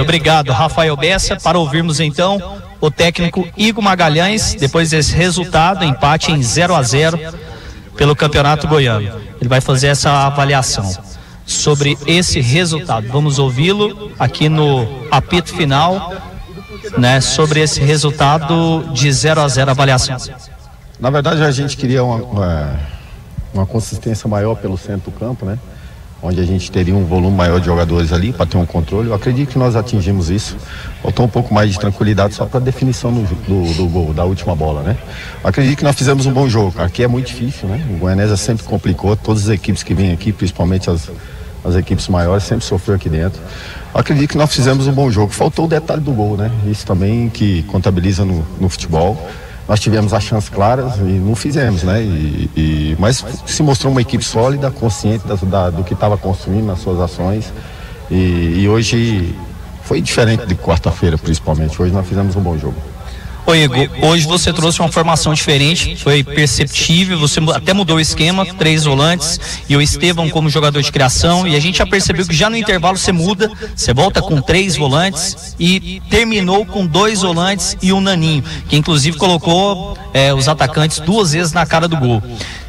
Obrigado, Rafael Bessa, para ouvirmos então o técnico Higo Magalhães, depois desse resultado, empate em 0 a 0 pelo Campeonato Goiano. Ele vai fazer essa avaliação sobre esse resultado. Vamos ouvi-lo aqui no apito final, né, sobre esse resultado de 0 a 0, avaliação. Na verdade, a gente queria uma consistência maior pelo centro do campo, né? Onde a gente teria um volume maior de jogadores ali para ter um controle. Eu acredito que nós atingimos isso. Faltou um pouco mais de tranquilidade só para a definição do gol, da última bola, né? Eu acredito que nós fizemos um bom jogo. Aqui é muito difícil, né? O Goianésia sempre complicou. Todas as equipes que vêm aqui, principalmente as equipes maiores, sempre sofreu aqui dentro. Eu acredito que nós fizemos um bom jogo. Faltou o detalhe do gol, né? Isso também que contabiliza no futebol. Nós tivemos as chances claras e não fizemos, né? Mas se mostrou uma equipe sólida, consciente do que estava construindo nas suas ações. E hoje foi diferente de quarta-feira, principalmente. Hoje nós fizemos um bom jogo. Ô Higo, hoje você trouxe uma formação diferente, foi perceptível, você até mudou o esquema, 3 volantes e o Estevão como jogador de criação, e a gente já percebeu que já no intervalo você muda, você volta com 3 volantes e terminou com 2 volantes e um Naninho, que inclusive colocou os atacantes 2 vezes na cara do gol.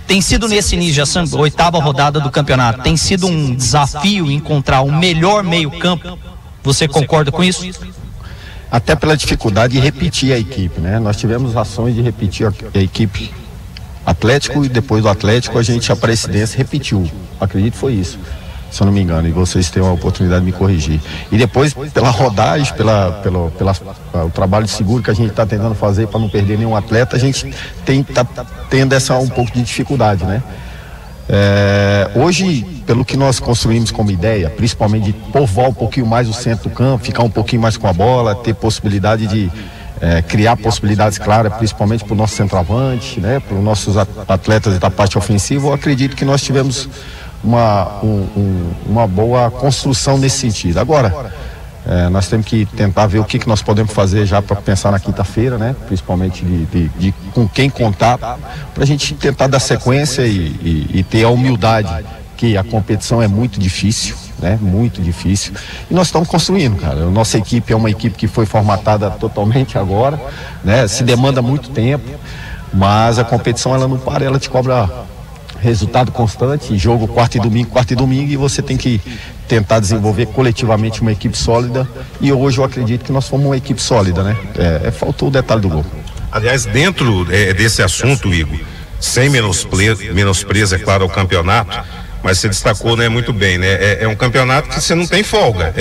Tem sido nesse início, já 8ª rodada do campeonato, tem sido um desafio encontrar o melhor meio-campo, você concorda com isso? Até pela dificuldade de repetir a equipe, né? Nós tivemos ações de repetir a equipe Atlético e depois do Atlético a gente, a Presidência, repetiu. Acredito que foi isso, se eu não me engano, e vocês têm a oportunidade de me corrigir. E depois, pela rodagem, o trabalho seguro que a gente está tentando fazer para não perder nenhum atleta, a gente está tendo um pouco de dificuldade, né? Hoje, pelo que nós construímos como ideia, principalmente de povoar um pouquinho mais o centro do campo, ficar um pouquinho mais com a bola, ter possibilidade de criar possibilidades claras, principalmente para o nosso centroavante, né, para os nossos atletas da parte ofensiva, eu acredito que nós tivemos uma boa construção nesse sentido. Agora, nós temos que tentar ver o que nós podemos fazer já para pensar na quinta-feira, né? Principalmente de com quem contar, para a gente tentar dar sequência e ter a humildade, que a competição é muito difícil, né? Muito difícil. E nós estamos construindo, cara. A nossa equipe é uma equipe que foi formatada totalmente agora, né? Se demanda muito tempo, mas a competição ela não para, ela te cobra resultado constante, jogo quarta e domingo, e você tem que tentar desenvolver coletivamente uma equipe sólida, e hoje eu acredito que nós fomos uma equipe sólida, né? Faltou o detalhe do gol. Aliás, dentro desse assunto, Higo, sem menosprezo, é claro, ao campeonato, mas você destacou, né, muito bem, né? É um campeonato que você não tem folga,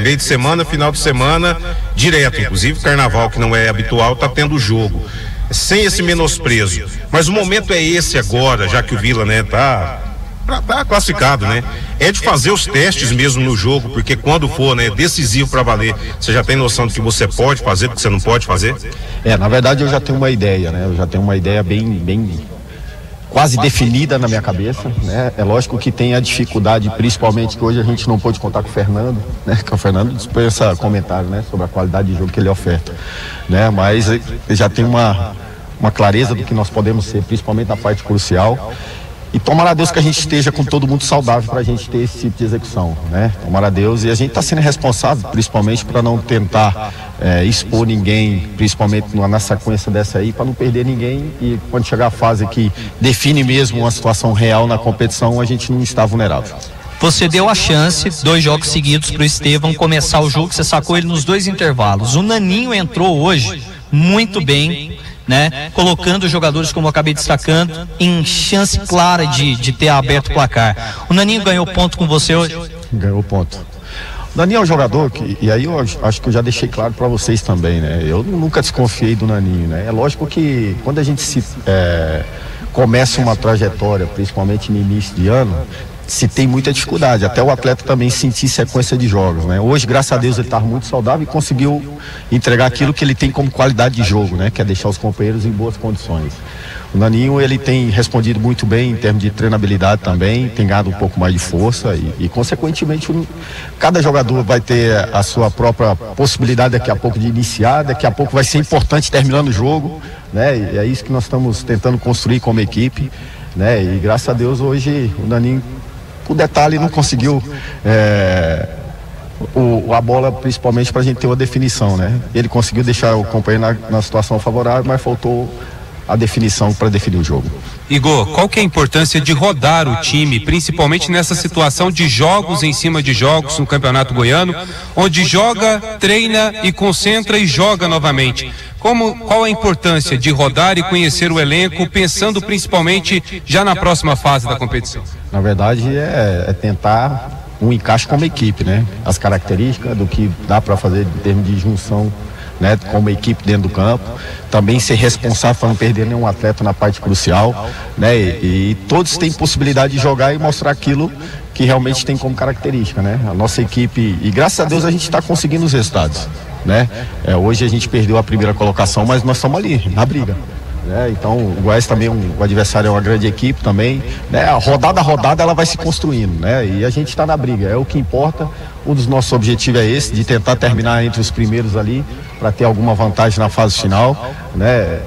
meio de semana, final de semana, direto, inclusive carnaval, que não é habitual, tá tendo jogo. Sem esse menosprezo, mas o momento é esse agora, já que o Vila, né, tá classificado, né? É de fazer os testes mesmo no jogo, porque quando for, né, decisivo para valer, você já tem noção do que você pode fazer, do que você não pode fazer? Na verdade eu já tenho uma ideia, né? Eu já tenho uma ideia bem quase definida na minha cabeça, né? É lógico que tem a dificuldade, principalmente que hoje a gente não pôde contar com o Fernando, né? Que o Fernando dispensa comentário, né? Sobre a qualidade de jogo que ele oferta, né? Mas já tem uma clareza do que nós podemos ser, principalmente na parte crucial. E tomara a Deus que a gente esteja com todo mundo saudável para a gente ter esse tipo de execução, né? Tomara a Deus. E a gente está sendo responsável, principalmente para não tentar expor ninguém, principalmente na sequência dessa aí, para não perder ninguém. E quando chegar a fase que define mesmo uma situação real na competição, a gente não está vulnerável. Você deu a chance, 2 jogos seguidos para o Estevão começar o jogo, você sacou ele nos 2 intervalos. O Naninho entrou hoje muito bem, né? Colocando os jogadores, como eu acabei destacando, em chance clara de ter aberto o placar. O Naninho ganhou ponto com você hoje? Ganhou ponto. O Naninho é um jogador que, e aí eu acho que eu já deixei claro para vocês também, né? Eu nunca desconfiei do Naninho, né? É lógico que quando a gente começa uma trajetória, principalmente no início de ano, se tem muita dificuldade, até o atleta também sentir sequência de jogos, né? Hoje, graças a Deus, ele está muito saudável e conseguiu entregar aquilo que ele tem como qualidade de jogo, né? Que é deixar os companheiros em boas condições. O Naninho, ele tem respondido muito bem em termos de treinabilidade também, tem ganhado um pouco mais de força e consequentemente, cada jogador vai ter a sua própria possibilidade daqui a pouco de iniciar, daqui a pouco vai ser importante terminando o jogo, né? E é isso que nós estamos tentando construir como equipe, né? E graças a Deus, hoje, o Naninho, o detalhe, não conseguiu a bola, principalmente para a gente ter uma definição, né? Ele conseguiu deixar o companheiro na situação favorável, mas faltou a definição para definir o jogo. Igor, qual que é a importância de rodar o time, principalmente nessa situação de jogos em cima de jogos no Campeonato Goiano, onde joga, treina e concentra e joga novamente? Qual a importância de rodar e conhecer o elenco, pensando principalmente já na próxima fase da competição? Na verdade é tentar um encaixe como equipe, né? As características do que dá para fazer em termos de junção, né, como equipe dentro do campo, também ser responsável para não perder nenhum atleta na parte crucial, né, e todos têm possibilidade de jogar e mostrar aquilo que realmente tem como característica, né, a nossa equipe, e graças a Deus a gente está conseguindo os resultados, né, hoje a gente perdeu a primeira colocação, mas nós estamos ali, na briga. Então o Goiás também, o adversário é uma grande equipe também, né? A rodada ela vai se construindo, né? E a gente está na briga, é o que importa. Um dos nossos objetivos é esse, de tentar terminar entre os primeiros ali, para ter alguma vantagem na fase final, né?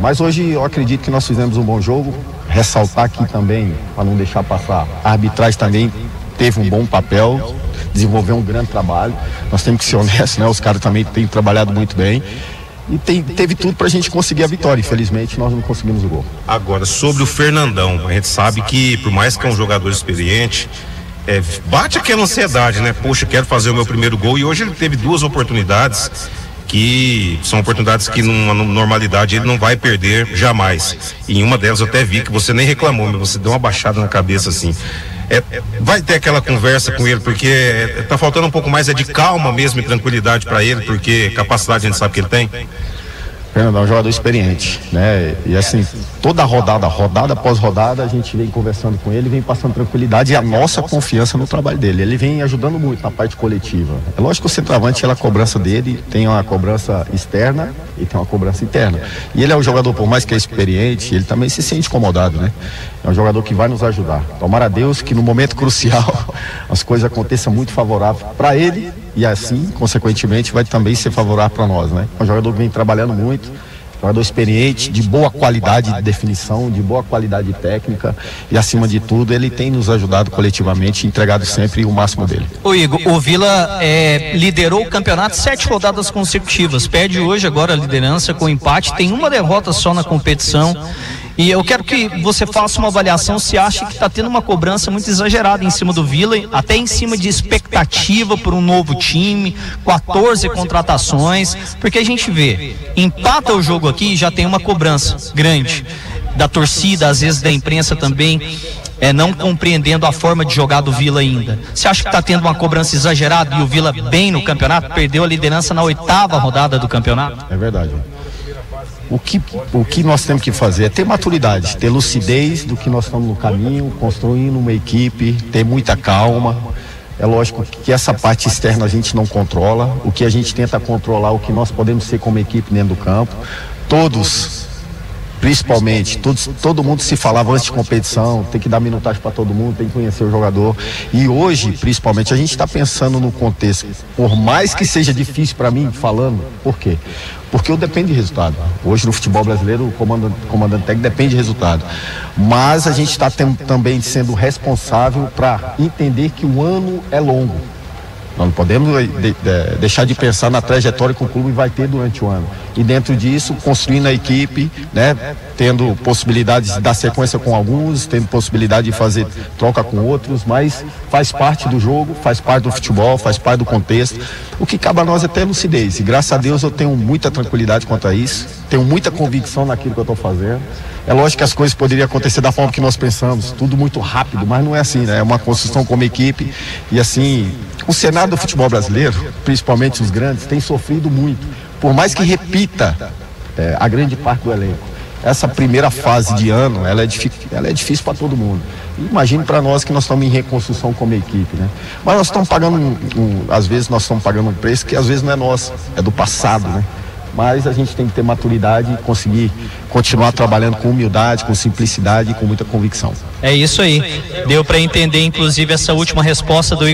Mas hoje eu acredito que nós fizemos um bom jogo. Ressaltar aqui também, para não deixar passar, a arbitragem também teve um bom papel, desenvolveu um grande trabalho. Nós temos que ser honestos, né? Os caras também têm trabalhado muito bem. E teve tudo pra gente conseguir a vitória. Infelizmente nós não conseguimos o gol. Agora, sobre o Fernandão, a gente sabe que, por mais que é um jogador experiente, bate aquela ansiedade, né? Poxa, quero fazer o meu primeiro gol. E hoje ele teve duas oportunidades que são oportunidades que numa normalidade ele não vai perder jamais. E em uma delas eu até vi que você nem reclamou, mas você deu uma baixada na cabeça assim. Vai ter aquela conversa com ele, porque tá faltando um pouco mais de calma mesmo e tranquilidade para ele, porque capacidade a gente sabe que ele tem. Fernando é um jogador experiente, né? E assim, toda rodada após rodada, a gente vem conversando com ele, vem passando tranquilidade e a nossa confiança no trabalho dele. Ele vem ajudando muito na parte coletiva. É lógico que o centroavante, a cobrança dele tem uma cobrança externa e tem uma cobrança interna. E ele é um jogador, por mais que é experiente, ele também se sente incomodado, né? É um jogador que vai nos ajudar. Tomara a Deus que no momento crucial as coisas aconteçam muito favorável para ele. E assim, consequentemente, vai também ser favorável para nós, né? É um jogador que vem trabalhando muito, jogador experiente, de boa qualidade de definição, de boa qualidade técnica e, acima de tudo, ele tem nos ajudado coletivamente, entregado sempre o máximo dele. Ô Igor, o Vila liderou o campeonato 7 rodadas consecutivas, perde hoje agora a liderança com empate, tem uma derrota só na competição. E eu quero que você faça uma avaliação, se acha que está tendo uma cobrança muito exagerada em cima do Vila, até em cima de expectativa por um novo time, 14 contratações, porque a gente vê, empata o jogo aqui, já tem uma cobrança grande da torcida, às vezes da imprensa também, não compreendendo a forma de jogar do Vila ainda. Você acha que está tendo uma cobrança exagerada e o Vila bem no campeonato, perdeu a liderança na 8ª rodada do campeonato? É verdade. O que nós temos que fazer é ter maturidade, ter lucidez do que nós estamos no caminho, construindo uma equipe, ter muita calma. É lógico que essa parte externa a gente não controla. O que a gente tenta controlar, o que nós podemos ser como equipe dentro do campo. Todos, principalmente, todo mundo se falava antes de competição, tem que dar minutagem para todo mundo, tem que conhecer o jogador. E hoje, principalmente, a gente está pensando no contexto. Por mais que seja difícil para mim, falando, por quê? Porque eu dependo de resultado. Hoje no futebol brasileiro o comandante técnico depende de resultado. Mas a gente está também sendo responsável para entender que o ano é longo. Nós não podemos deixar de pensar na trajetória que o clube vai ter durante o ano. E dentro disso, construindo a equipe, né, tendo possibilidades de dar sequência com alguns, tendo possibilidade de fazer troca com outros, mas faz parte do jogo, faz parte do futebol, faz parte do contexto. O que cabe a nós é ter lucidez. E graças a Deus eu tenho muita tranquilidade quanto a isso, tenho muita convicção naquilo que eu estou fazendo. É lógico que as coisas poderiam acontecer da forma que nós pensamos, tudo muito rápido, mas não é assim, né? É uma construção como equipe e assim, o cenário do futebol brasileiro, principalmente os grandes, tem sofrido muito. Por mais que repita a grande parte do elenco, essa primeira fase de ano, ela é difícil para todo mundo. Imagine para nós que nós estamos em reconstrução como equipe, né? Mas nós estamos pagando, às vezes nós estamos pagando um preço que às vezes não é nosso, é do passado, né? Mas a gente tem que ter maturidade e conseguir continuar trabalhando com humildade, com simplicidade e com muita convicção. É isso aí. Deu para entender, inclusive, essa última resposta do Igor.